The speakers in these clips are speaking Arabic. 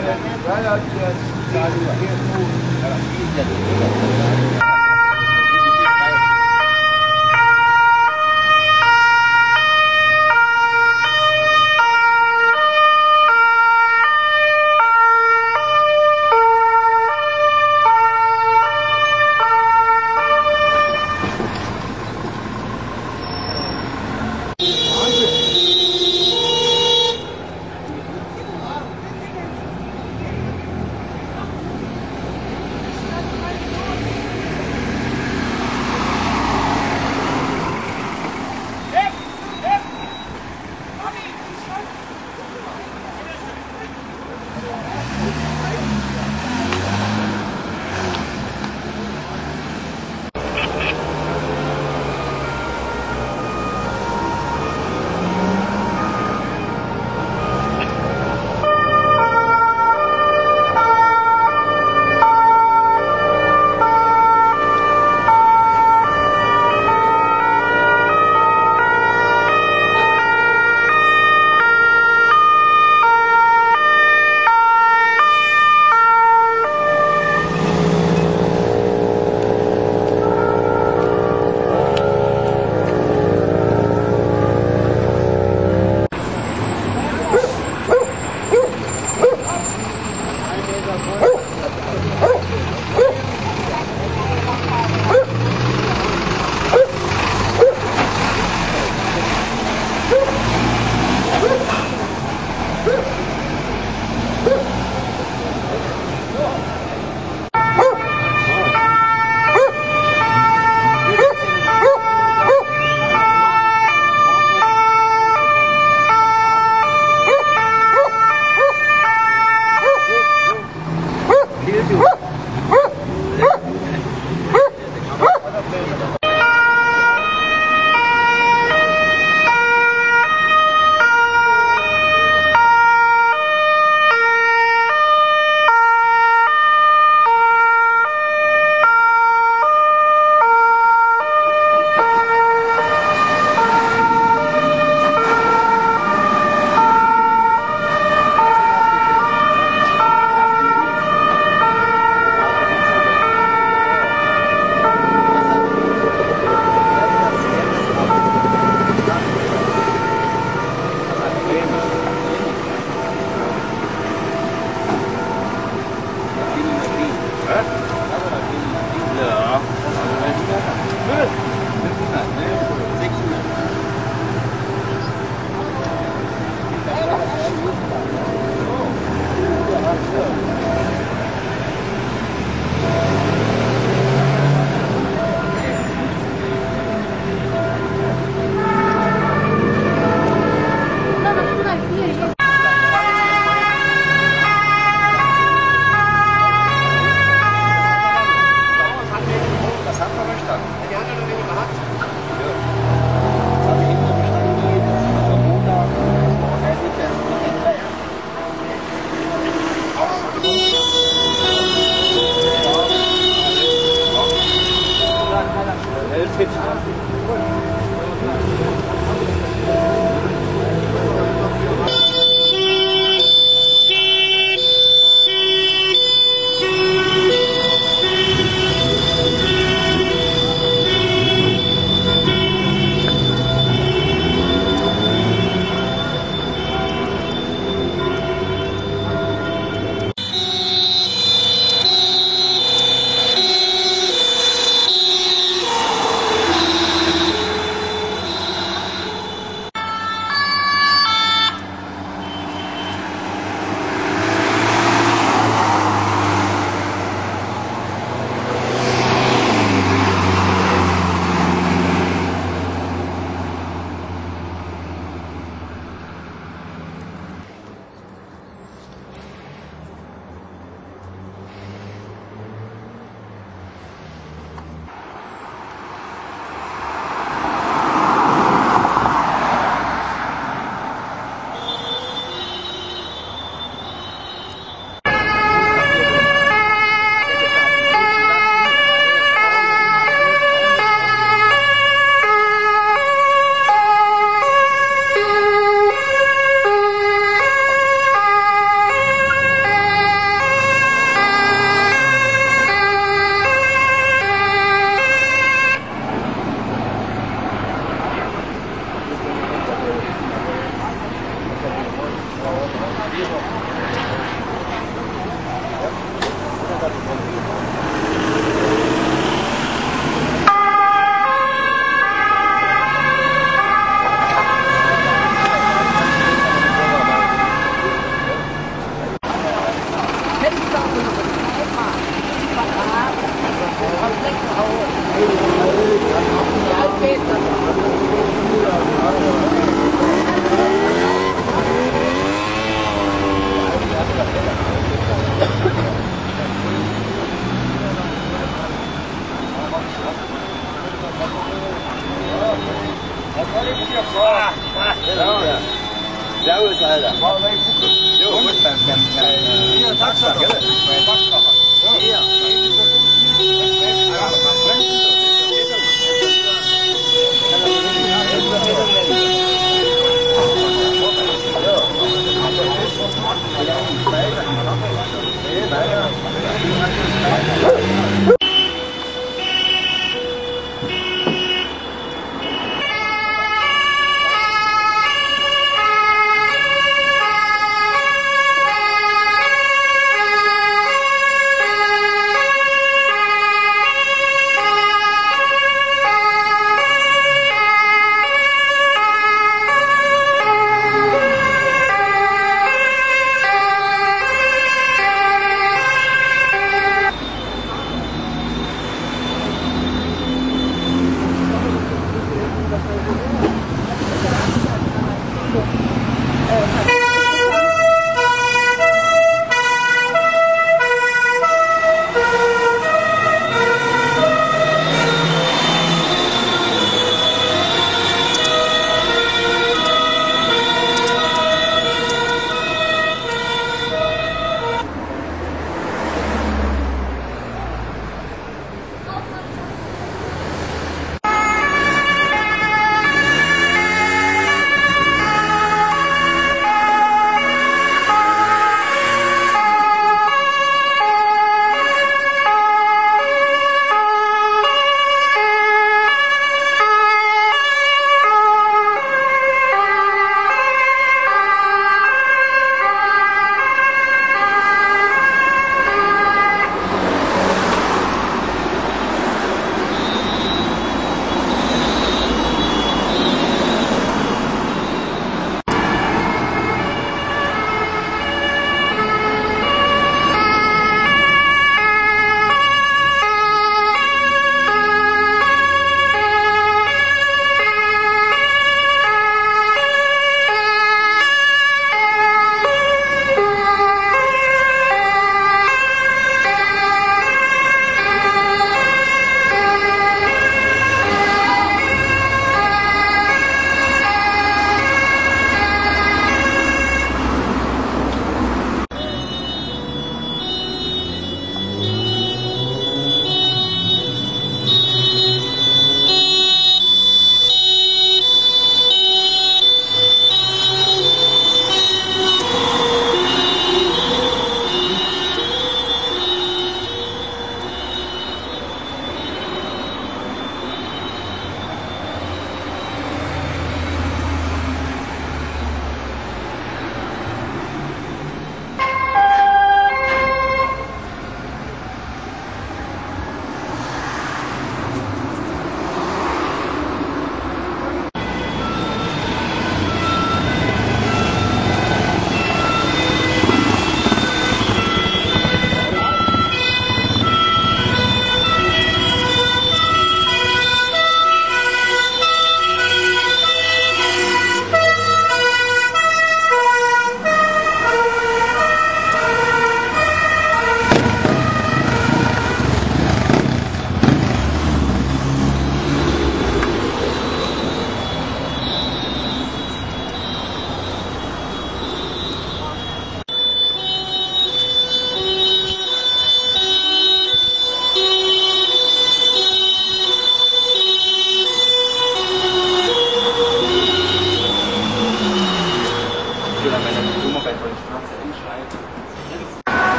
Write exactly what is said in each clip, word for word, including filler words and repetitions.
Right. جوز هذا والله يفكك جوز كان كان هي تكسر كده تكسر هي هي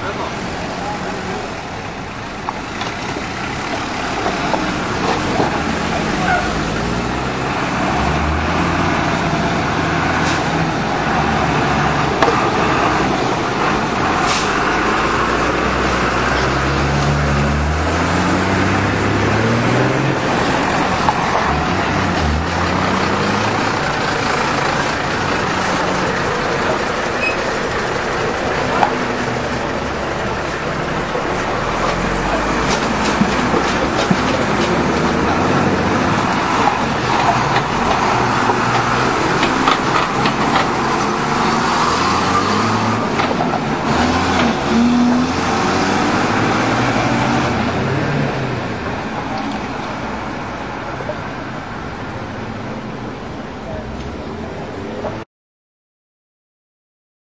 Come on.